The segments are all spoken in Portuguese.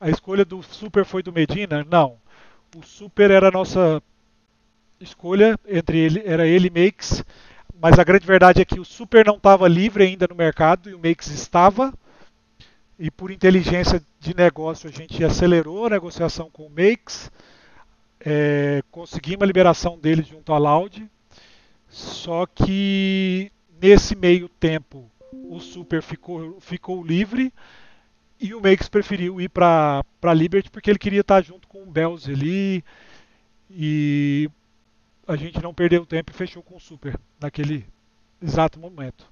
A escolha do Super foi do Medina? Não. O Super era a nossa escolha, entre ele, era ele e Makes, mas a grande verdade é que o Super não estava livre ainda no mercado e o Makes estava, e por inteligência de negócio a gente acelerou a negociação com o Makes, conseguimos a liberação dele junto à Laude, só que nesse meio tempo o Super ficou livre e o Makes preferiu ir para Liberty porque ele queria estar junto com o Bells ali, e a gente não perdeu tempo e fechou com o Super naquele exato momento.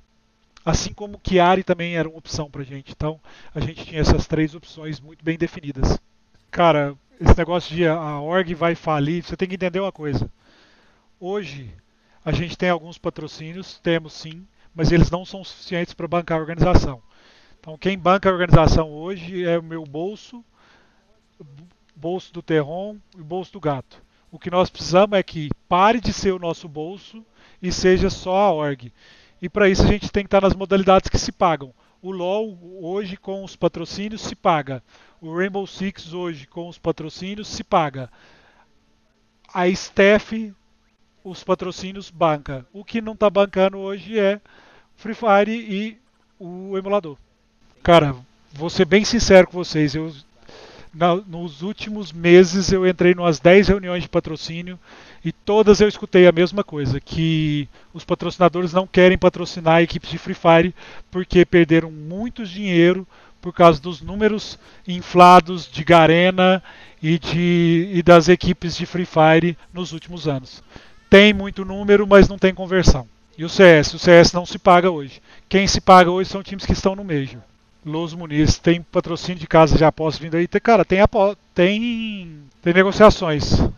Assim como o Kiari também era uma opção pra gente. Então a gente tinha essas três opções muito bem definidas. Cara, esse negócio de a org vai falir, você tem que entender uma coisa. Hoje a gente tem alguns patrocínios, temos sim, mas eles não são suficientes para bancar a organização. Então quem banca a organização hoje é o meu bolso, o bolso do Terron e o bolso do Gato. O que nós precisamos é que pare de ser o nosso bolso e seja só a org. E para isso a gente tem que estar nas modalidades que se pagam. O LoL hoje com os patrocínios se paga. O Rainbow Six hoje com os patrocínios se paga. A Steff, os patrocínios banca. O que não está bancando hoje é Free Fire e o emulador. Cara, vou ser bem sincero com vocês. Nos últimos meses eu entrei em umas 10 reuniões de patrocínio e todas eu escutei a mesma coisa, que os patrocinadores não querem patrocinar equipes de Free Fire porque perderam muito dinheiro por causa dos números inflados de Garena e das equipes de Free Fire nos últimos anos. Tem muito número, mas não tem conversão. E o CS não se paga hoje. Quem se paga hoje são times que estão no Major. Los Muniz, tem patrocínio de casa de aposta vindo aí? Cara, tem negociações.